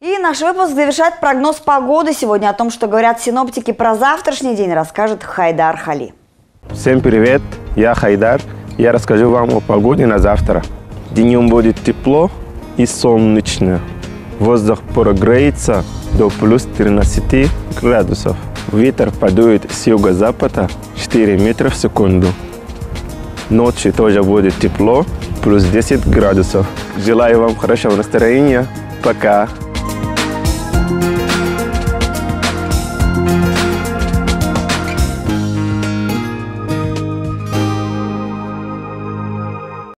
И наш выпуск завершает прогноз погоды. Сегодня о том, что говорят синоптики про завтрашний день, расскажет Хайдар Хали. Всем привет, я Хайдар. Я расскажу вам о погоде на завтра. Днем будет тепло и солнечно. Воздух прогреется до плюс 13 градусов. Ветер подует с юго-запада 4 метра в секунду. Ночью тоже будет тепло, плюс 10 градусов. Желаю вам хорошего настроения. Пока!